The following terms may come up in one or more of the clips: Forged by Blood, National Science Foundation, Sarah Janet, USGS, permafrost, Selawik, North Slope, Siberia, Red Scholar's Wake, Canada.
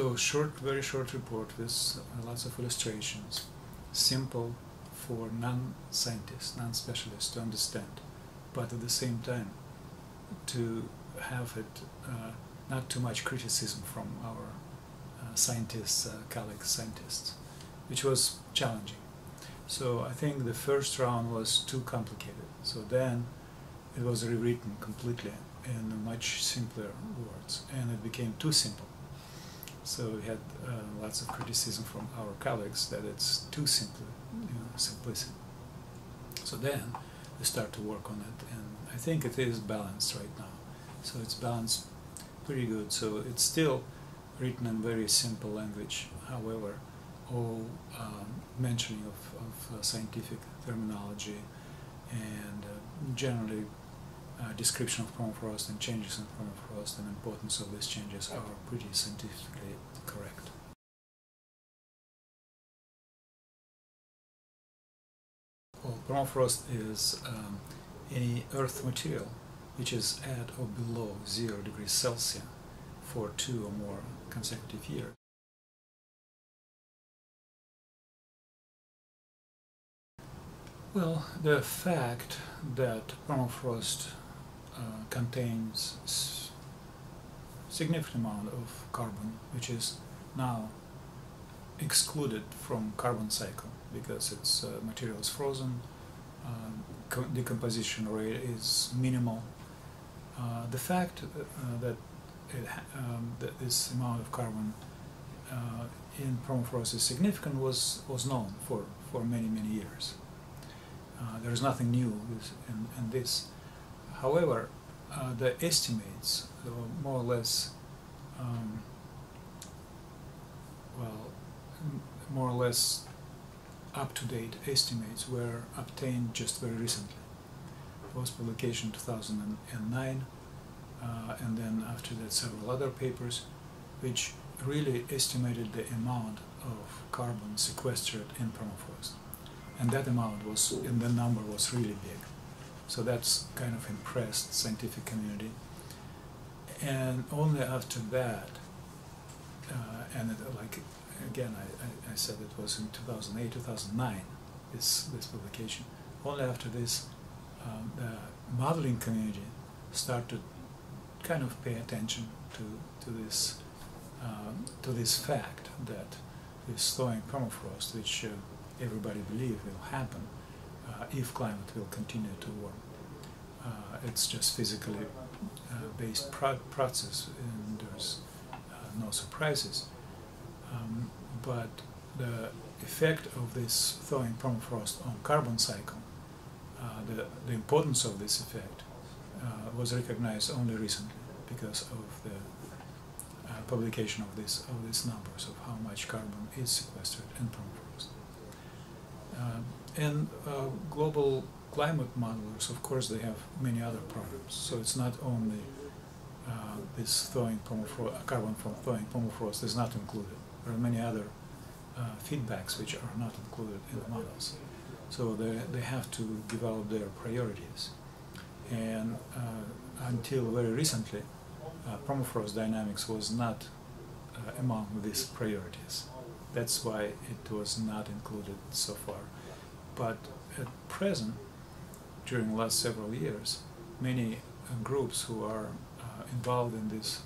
So short, very short report with lots of illustrations, simple for non-scientists, non-specialists to understand, but at the same time to have it not too much criticism from our scientists, colleagues, scientists, which was challenging. So I think the first round was too complicated. So then it was rewritten completely in much simpler words, and it became too simple. So we had lots of criticism from our colleagues that it's too simple, simplicity. So then we start to work on it, and I think it is balanced right now. So it's balanced pretty good. So it's still written in very simple language, however, all mentioning of scientific terminology and generally description of permafrost and changes in permafrost and importance of these changes are pretty scientifically correct. Well, permafrost is any earth material which is at or below 0 degrees Celsius for 2 or more consecutive years. Well, the fact that permafrost contains a significant amount of carbon, which is now excluded from carbon cycle because its material is frozen, decomposition rate is minimal. The fact that this amount of carbon in permafrost is significant was known for many, many years. There is nothing new in this. However, the estimates were more or less, up-to-date estimates were obtained just very recently. First publication 2009, and then after that several other papers, which really estimated the amount of carbon sequestered in permafrost. And that amount was, and the number was really big. So that's kind of impressed the scientific community. And only after that, and it, like again, I said it was in 2008, 2009, this publication. Only after this, the modeling community started kind of pay attention to this fact that this thawing permafrost, which everybody believes will happen if climate will continue to warm. It's just physically based process, and there's no surprises. But the effect of this thawing permafrost on carbon cycle, the importance of this effect was recognized only recently because of the publication of these numbers of how much carbon is sequestered in permafrost. And global climate modelers, of course, they have many other problems. So it's not only this thawing permafrost, carbon from thawing permafrost is not included. There are many other feedbacks which are not included in the models. So they have to develop their priorities. And until very recently, permafrost dynamics was not among these priorities. That's why it was not included so far. But at present, during the last several years, many groups who are involved in these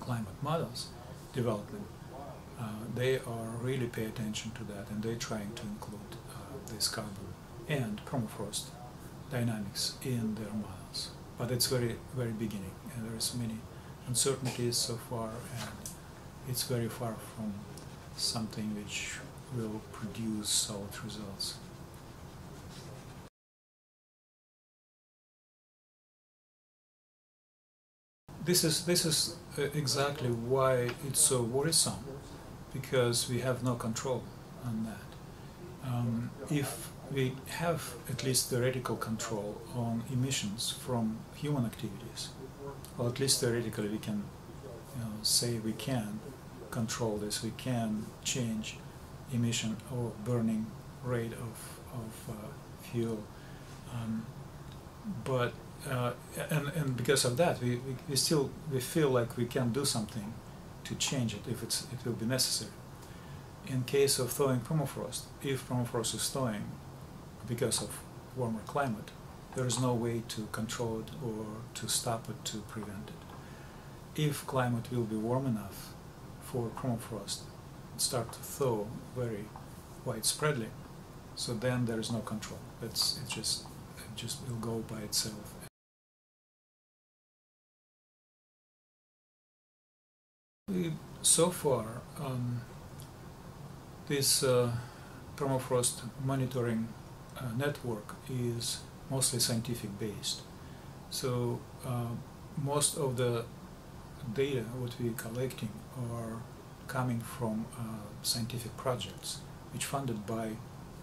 climate models development, they are really paying attention to that, and they're trying to include this carbon and permafrost dynamics in their models. But it's very, very beginning, and there's many uncertainties so far, and it's very far from something which will produce solid results. This is exactly why it's so worrisome, because we have no control on that. If we have at least theoretical control on emissions from human activities, or at least theoretically we can say we can control this, we can change emission or burning rate of fuel, but and because of that we feel like we can do something to change it if it will be necessary. In case of thawing permafrost, if permafrost is thawing because of warmer climate, there is no way to control it or to stop it, to prevent it. If climate will be warm enough for permafrost to start to thaw very widespreadly, so then there is no control. It just will go by itself. So far, this permafrost monitoring network is mostly scientific based. So most of the data what we're collecting are coming from scientific projects which funded by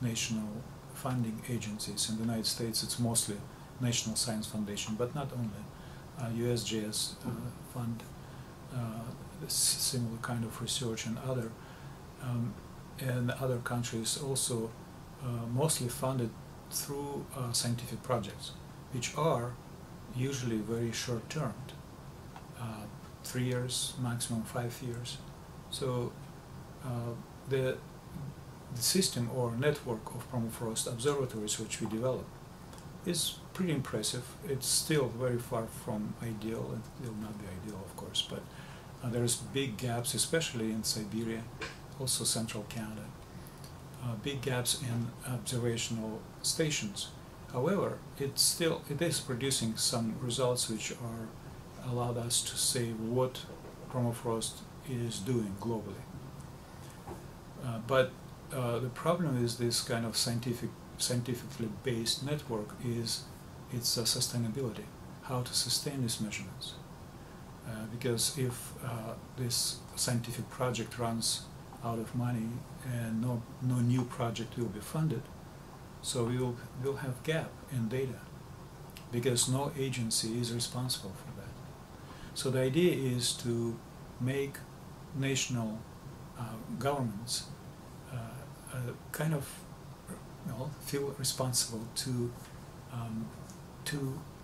national funding agencies. In the United States it's mostly National Science Foundation, but not only. USGS fund similar kind of research, and other countries also mostly funded through scientific projects, which are usually very short-term, 3 years, maximum 5 years. So the system or network of permafrost observatories which we developed is pretty impressive. It's still very far from ideal. It will not be ideal, of course, but there's big gaps, especially in Siberia, also central Canada, big gaps in observational stations. However, it is producing some results which are allowed us to say what permafrost is doing globally. But the problem is this kind of scientifically based network is its sustainability, how to sustain these measurements. Because if this scientific project runs out of money and no new project will be funded, so we'll have gap in data because no agency is responsible for that. So the idea is to make national governments kind of, you know, feel responsible to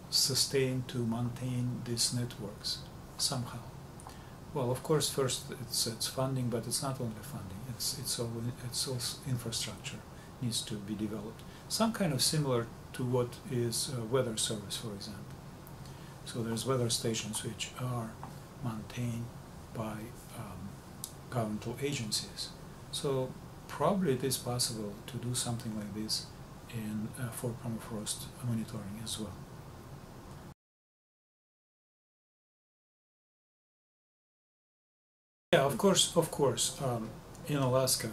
sustain, to maintain these networks somehow. Well, of course, first it's funding, but it's not only funding. It's also infrastructure needs to be developed. Some kind of similar to what is weather service, for example. So there's weather stations which are maintained by governmental agencies. So probably it is possible to do something like this in for permafrost monitoring as well. Yeah, of course. In Alaska,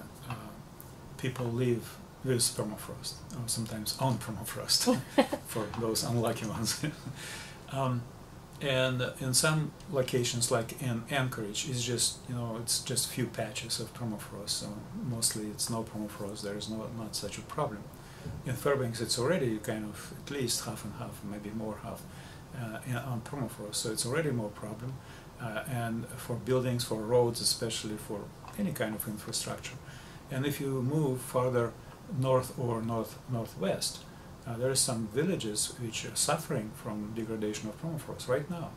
people live with permafrost, or sometimes on permafrost, for those unlucky ones. And in some locations, like in Anchorage, it's just, you know, it's just few patches of permafrost. So mostly it's no permafrost. There is not such a problem. In Fairbanks, it's already kind of at least half and half, maybe more half on permafrost. So it's already more problem. And for buildings, for roads, especially for any kind of infrastructure. And if you move farther north or northwest, there are some villages which are suffering from degradation of permafrost right now.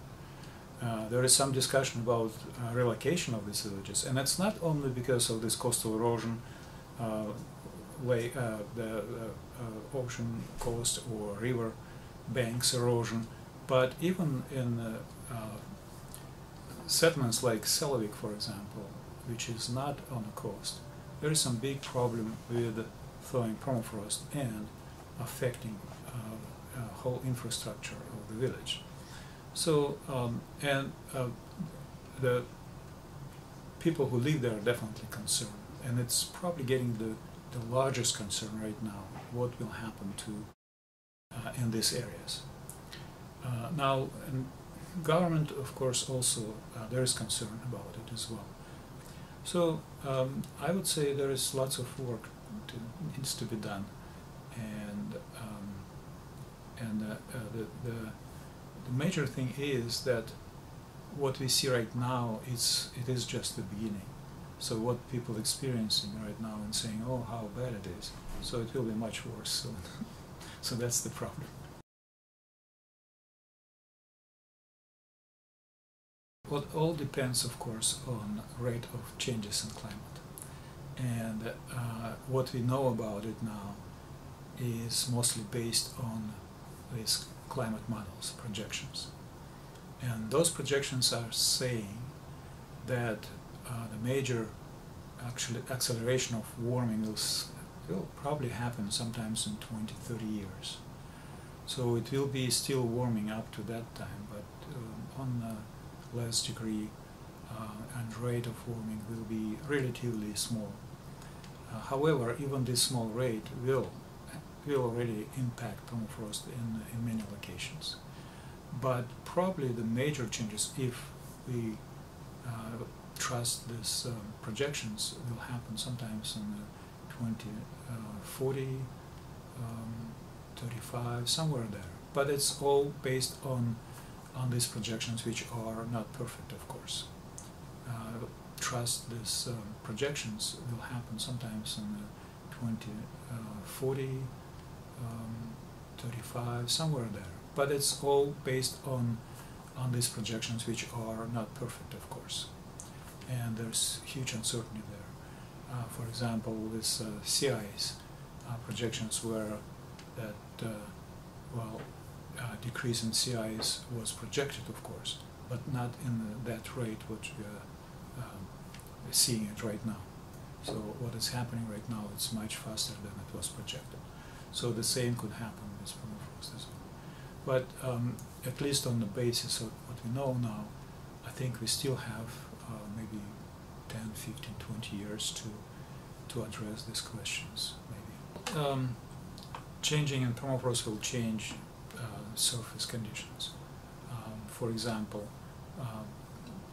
There is some discussion about relocation of these villages, and it's not only because of this coastal erosion, the ocean coast or river banks erosion, but even in settlements like Selawik, for example, which is not on the coast, there is some big problem with thawing permafrost and affecting whole infrastructure of the village. So, and the people who live there are definitely concerned, and it's probably getting the largest concern right now, what will happen to in these areas. Now, government, of course, also there is concern about it as well. So I would say there is lots of work needs to be done, and the major thing is that what we see right now it is just the beginning. So what people are experiencing right now and saying, oh, how bad it is, so it will be much worse soon. So that's the problem. Well, it all depends, of course, on rate of changes in climate. And what we know about it now is mostly based on these climate models, projections. And those projections are saying that the major acceleration of warming will probably happen sometimes in 20, 30 years. So it will be still warming up to that time, but on a less degree, and rate of warming will be relatively small. However, even this small rate will already impact permafrost in many locations. But probably the major changes, if we trust these projections, will happen sometimes in the 2040, 35, somewhere there. But it's all based on these projections, which are not perfect, of course. Trust these projections will happen sometimes in the 2040, 35, somewhere there. But it's all based on these projections, which are not perfect, of course. And there's huge uncertainty there. For example, with sea ice, projections were that, decrease in sea ice was projected, of course, but not in that rate which we are seeing it right now. So what is happening right now is much faster than it was projected. So the same could happen with permafrost as well. But at least on the basis of what we know now, I think we still have maybe 10, 15, 20 years to address these questions, maybe. Changing in permafrost will change surface conditions. For example,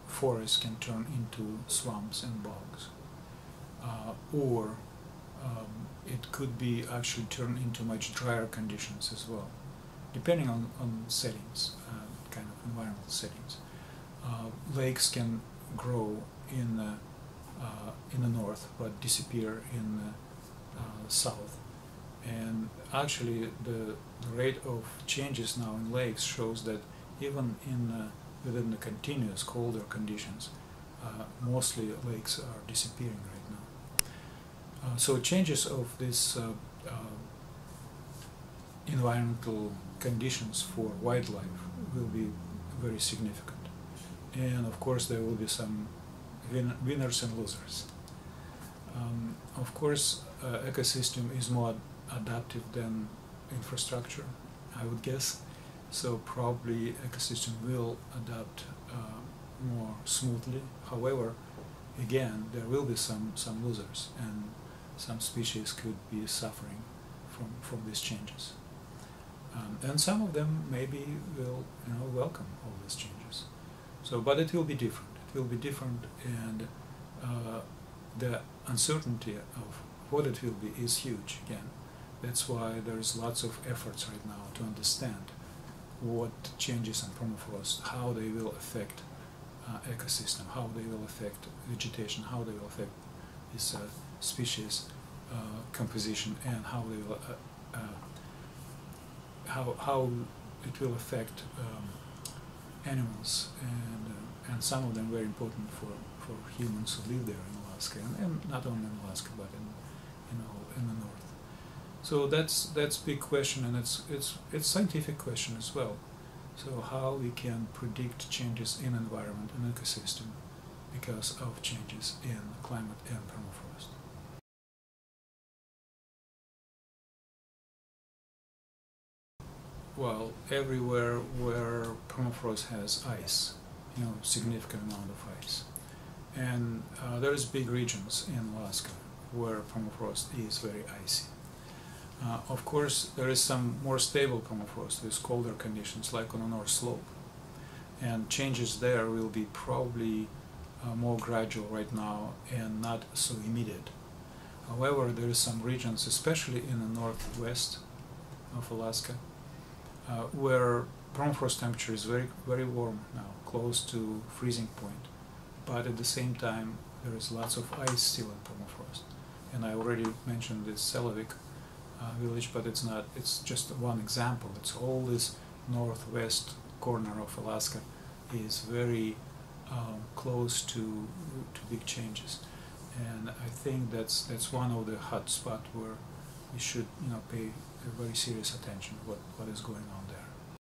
forests can turn into swamps and bogs, or it could be actually turned into much drier conditions as well, depending on settings, kind of environmental settings. Lakes can grow in the north but disappear in the south. And actually the rate of changes now in lakes shows that even in within the continuous colder conditions, mostly lakes are disappearing right now. So changes of these environmental conditions for wildlife will be very significant. And of course there will be some winners and losers. Of course, ecosystem is more adaptive than infrastructure, I would guess. So probably ecosystem will adapt more smoothly. However, again, there will be some losers, and some species could be suffering from these changes. And some of them maybe will welcome all these changes. So, but it will be different. It will be different, and the uncertainty of what it will be is huge again. That's why there's lots of efforts right now to understand what changes in permafrost, how they will affect ecosystem, how they will affect vegetation, how they will affect this species composition, and how they will how it will affect animals, and some of them very important for humans who live there in Alaska, and not only in Alaska but in the north. So that's big question, and it's scientific question as well. So how we can predict changes in environment and ecosystem because of changes in climate and permafrost. Well, everywhere where permafrost has ice, significant amount of ice, and there's big regions in Alaska where permafrost is very icy. Of course, there is some more stable permafrost with colder conditions, like on the North Slope, and changes there will be probably more gradual right now and not so immediate. However, there is some regions, especially in the northwest of Alaska, where permafrost temperature is very, very warm now, close to freezing point, but at the same time there is lots of ice still in permafrost. And I already mentioned this Selawik village, but it's not. It's just one example. It's all this northwest corner of Alaska is very close to big changes, and I think that's one of the hot spots where we should pay very serious attention to what is going on there.